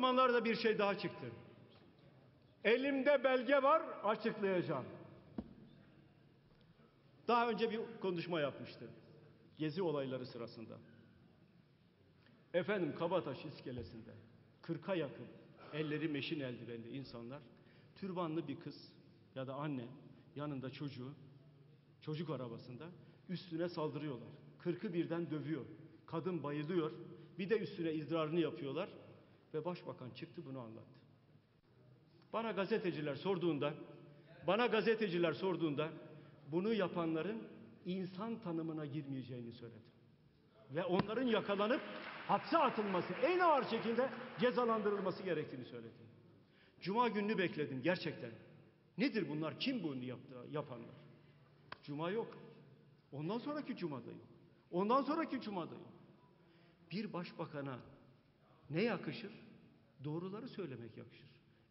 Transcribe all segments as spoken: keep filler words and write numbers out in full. zamanlarda bir şey daha çıktı. Elimde belge var, açıklayacağım. Daha önce bir konuşma yapmıştı. Gezi olayları sırasında. Efendim, Kabataş iskelesinde kırka yakın, elleri meşin eldivenli insanlar, türbanlı bir kız ya da anne, yanında çocuğu, çocuk arabasında üstüne saldırıyorlar. Kırkı birden dövüyor. Kadın bayılıyor. Bir de üstüne idrarını yapıyorlar. Ve Başbakan çıktı, bunu anlattı. Bana gazeteciler sorduğunda, bana gazeteciler sorduğunda bunu yapanların insan tanımına girmeyeceğini söyledi. Ve onların yakalanıp hapse atılması, en ağır şekilde cezalandırılması gerektiğini söyledi. Cuma gününü bekledim gerçekten. Nedir bunlar? Kim bunu yaptı, yapanlar? Cuma yok. Ondan sonraki Cuma'da yok. Ondan sonraki Cuma'da yok. Bir başbakana ne yakışır? Doğruları söylemek yakışır.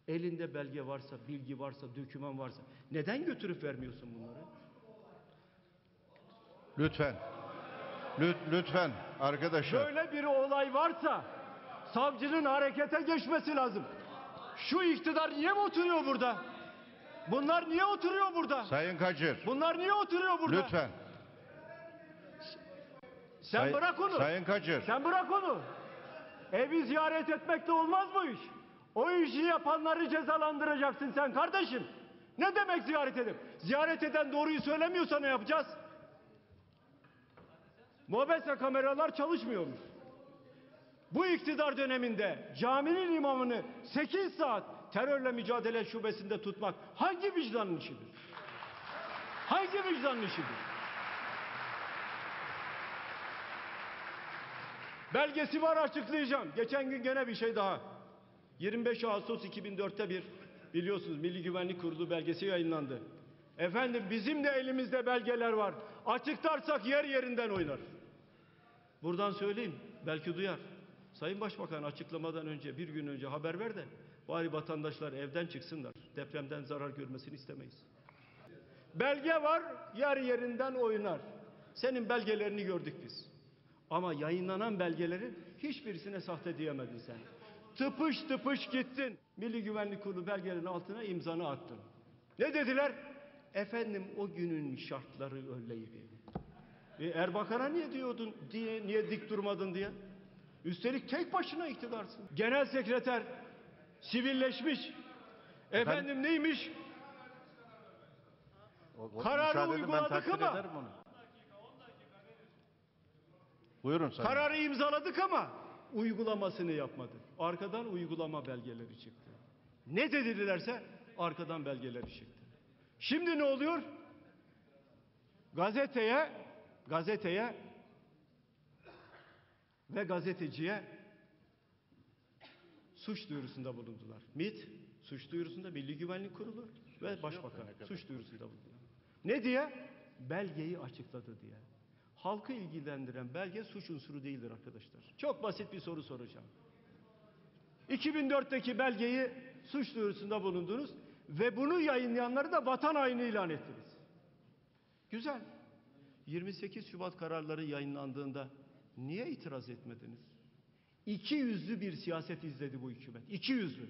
Elinde belge varsa, bilgi varsa, döküman varsa neden götürüp vermiyorsun bunları? Lütfen. Lütfen arkadaşlar. Böyle bir olay varsa savcının harekete geçmesi lazım. Şu iktidar niye mi oturuyor burada? Bunlar niye oturuyor burada? Sayın Kacır. Bunlar niye oturuyor burada? Lütfen. Sen Say, bırak onu. Sayın Kacır. Sen bırak onu. Evi ziyaret etmekle olmaz bu iş. O işi yapanları cezalandıracaksın sen kardeşim. Ne demek ziyaret edip? Ziyaret eden doğruyu söylemiyorsa ne yapacağız? Mobese kameralar çalışmıyormuş. Bu iktidar döneminde caminin imamını sekiz saat terörle mücadele şubesinde tutmak hangi vicdanın işidir? Hangi vicdanın işidir? Belgesi var, açıklayacağım. Geçen gün gene bir şey daha. yirmi beş Ağustos iki bin dört'te bir, biliyorsunuz, Milli Güvenlik Kurulu belgesi yayınlandı. Efendim, bizim de elimizde belgeler var. Açıklarsak yer yerinden oynar. Buradan söyleyeyim, belki duyar. Sayın Başbakan, açıklamadan önce, bir gün önce haber ver de bari vatandaşlar evden çıksınlar. Depremden zarar görmesini istemeyiz. Belge var, yer yerinden oynar. Senin belgelerini gördük biz. Ama yayınlanan belgelerin hiçbirisine sahte diyemedin sen. Tıpış tıpış gittin. Milli Güvenlik Kurulu belgelerin altına imzanı attın. Ne dediler? Efendim, o günün şartları öyleydi. E, Erbakan'a niye diyordun diye, niye dik durmadın diye. Üstelik tek başına iktidarsın. Genel sekreter sivilleşmiş. Efendim, efendim neymiş? O, o, kararı uyguladık ama. Buyurun. Kararı imzaladık ama uygulamasını yapmadı. Arkadan uygulama belgeleri çıktı. Ne dedilerse arkadan belgeleri çıktı. Şimdi ne oluyor? Gazeteye, gazeteye ve gazeteciye suç duyurusunda bulundular. M İ T suç duyurusunda, Milli Güvenlik Kurulu ve Başbakan suç duyurusunda bulundular. Ne diye? Belgeyi açıkladı diye. Halkı ilgilendiren belge suç unsuru değildir arkadaşlar. Çok basit bir soru soracağım. iki bin dört'teki belgeyi suç duyurusunda bulundunuz ve bunu yayınlayanları da vatan haini ilan ettiniz. Güzel. yirmi sekiz Şubat kararları yayınlandığında niye itiraz etmediniz? İki yüzlü bir siyaset izledi bu hükümet. İki yüzlü.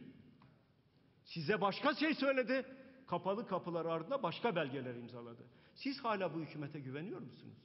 Size başka şey söyledi. Kapalı kapılar ardında başka belgeler imzaladı. Siz hala bu hükümete güveniyor musunuz?